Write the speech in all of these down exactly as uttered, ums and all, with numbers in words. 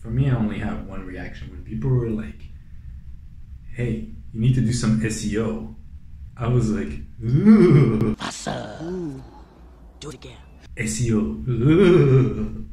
for me, I only have one reaction. When people were like, hey, you need to do some S E O, I was like, ooh. Awesome. Ooh. Do it again. S E O. Ooh.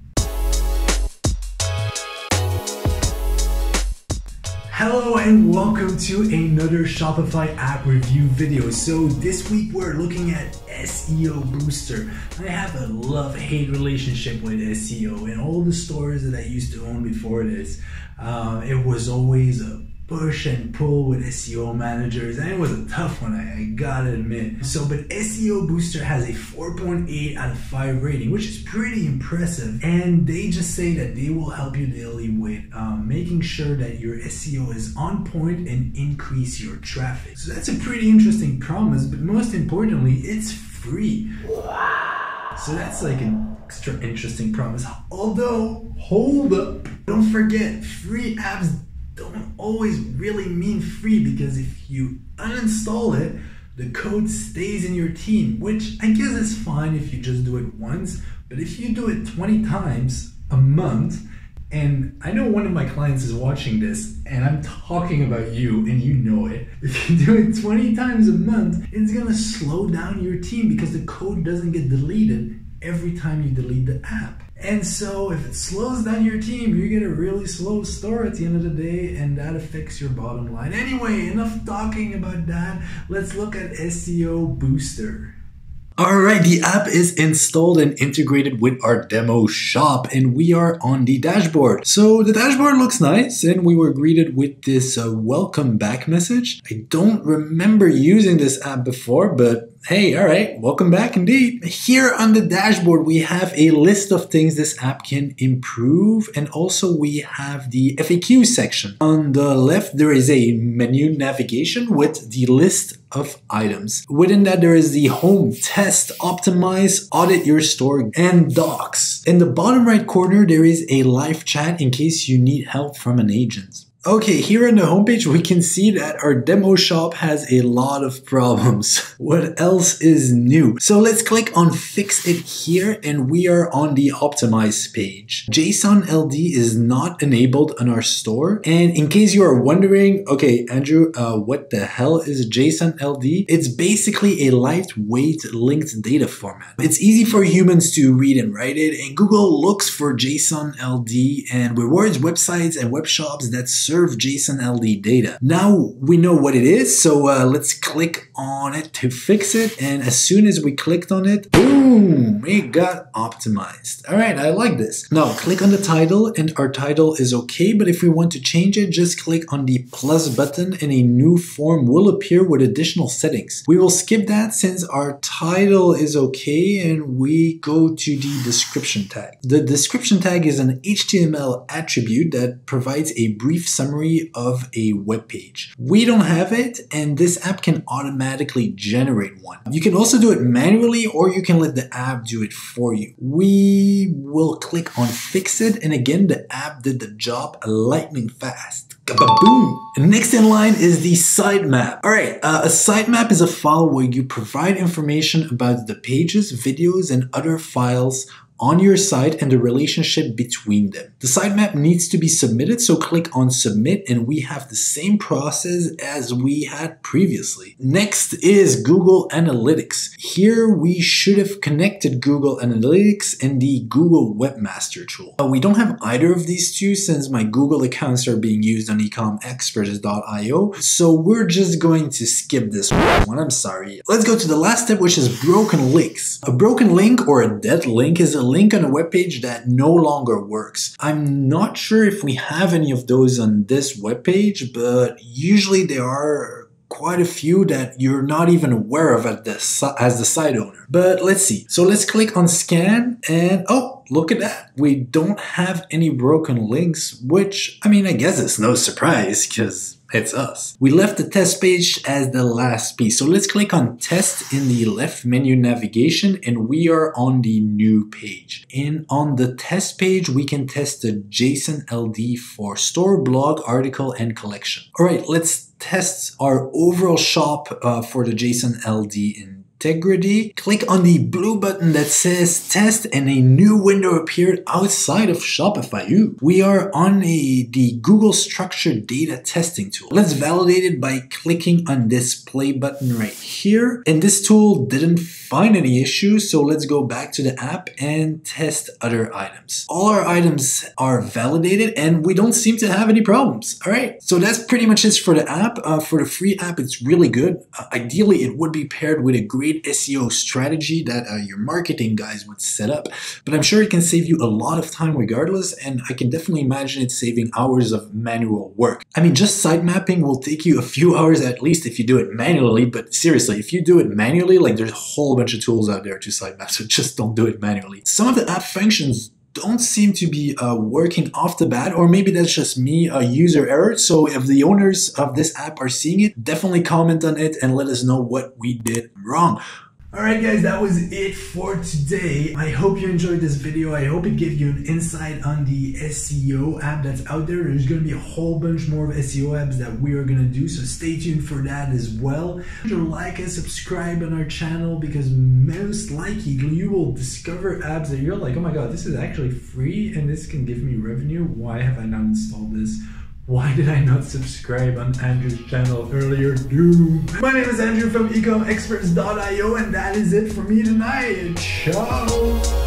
Hello and welcome to another Shopify app review video. So this week we're looking at S E O Booster. I have a love-hate relationship with S E O, and all the stores that I used to own before this, uh, it was always a push and pull with S E O managers, and it was a tough one, I, I gotta admit. So, but S E O Booster has a four point eight out of five rating, which is pretty impressive. And they just say that they will help you daily with um, making sure that your S E O is on point and increase your traffic. So that's a pretty interesting promise, but most importantly, it's free. Wow. So that's like an extra interesting promise. Although, hold up, don't forget, free apps don't always really mean free, because if you uninstall it, the code stays in your team, which I guess is fine if you just do it once, but if you do it twenty times a month, and I know one of my clients is watching this, and I'm talking about you, and you know it. If you do it twenty times a month, it's gonna slow down your team because the code doesn't get deleted every time you delete the app. And so if it slows down your team, you get a really slow store at the end of the day, and that affects your bottom line. Anyway, enough talking about that. Let's look at S E O Booster. All right, the app is installed and integrated with our demo shop, and we are on the dashboard. So the dashboard looks nice, and we were greeted with this uh, welcome back message. I don't remember using this app before, but hey, all right, welcome back indeed. Here on the dashboard, we have a list of things this app can improve, and also we have the F A Q section. On the left, there is a menu navigation with the list of items. Within that, there is the home, test, optimize, audit your store, and docs. In the bottom right corner, there is a live chat in case you need help from an agent. Okay, here on the homepage, we can see that our demo shop has a lot of problems. What else is new? So let's click on Fix It here, and we are on the Optimize page. JSON L D is not enabled on our store. And in case you are wondering, okay, Andrew, uh, what the hell is JSON L D? It's basically a lightweight linked data format. It's easy for humans to read and write it, and Google looks for JSON L D and rewards websites and web shops that serve JSON L D data. Now we know what it is, so uh, let's click on it to fix it, and as soon as we clicked on it, boom, it got optimized. All right, I like this. Now click on the title, and our title is okay, but if we want to change it, just click on the plus button and a new form will appear with additional settings. We will skip that since our title is okay, and we go to the description tag. The description tag is an H T M L attribute that provides a brief summary of a web page. We don't have it, and this app can automatically generate one. You can also do it manually, or you can let the app do it for you. We will click on Fix It, and again, the app did the job lightning fast. Kaboom! Next in line is the sitemap. All right, uh, a sitemap is a file where you provide information about the pages, videos, and other files on your site and the relationship between them. The sitemap needs to be submitted, so click on Submit, and we have the same process as we had previously. Next is Google Analytics. Here we should have connected Google Analytics and the Google Webmaster tool. Uh, we don't have either of these two since my Google accounts are being used on ecom experts dot i o, so we're just going to skip this one, I'm sorry. Let's go to the last step, which is broken links. A broken link or a dead link is a link on a web page that no longer works. I'm not sure if we have any of those on this web page, but usually there are quite a few that you're not even aware of at the, as the site owner. But let's see. So let's click on scan, and oh, look at that. We don't have any broken links, which, I mean, I guess it's no surprise because it's us. We left the test page as the last piece. So let's click on test in the left menu navigation, and we are on the new page. And on the test page, we can test the JSON L D for store, blog, article, and collection. All right, let's test our overall shop uh, for the JSON L D in integrity, click on the blue button that says test and a new window appeared outside of Shopify. Ooh. We are on a, the Google Structured Data Testing Tool. Let's validate it by clicking on this play button right here. And this tool didn't find any issues, so let's go back to the app and test other items. All our items are validated and we don't seem to have any problems. All right, so that's pretty much it for the app. Uh, for the free app, it's really good. Uh, ideally, it would be paired with a great S E O strategy that uh, your marketing guys would set up, but I'm sure it can save you a lot of time regardless, and I can definitely imagine it saving hours of manual work. I mean, just site mapping will take you a few hours at least if you do it manually, but seriously, if you do it manually, like there's a whole bunch of tools out there to site map, so just don't do it manually. Some of the app functions don't seem to be uh, working off the bat, or maybe that's just me, a uh, user error. So if the owners of this app are seeing it, definitely comment on it and let us know what we did wrong. Alright guys, that was it for today. I hope you enjoyed this video. I hope it gave you an insight on the S E O app that's out there. There's going to be a whole bunch more of S E O apps that we are going to do, so stay tuned for that as well. Like and subscribe on our channel because most likely you will discover apps that you're like, oh my god, this is actually free and this can give me revenue. Why have I not installed this? Why did I not subscribe on Andrew's channel earlier? Dude. My name is Andrew from ecom experts dot i o and that is it for me tonight. Ciao!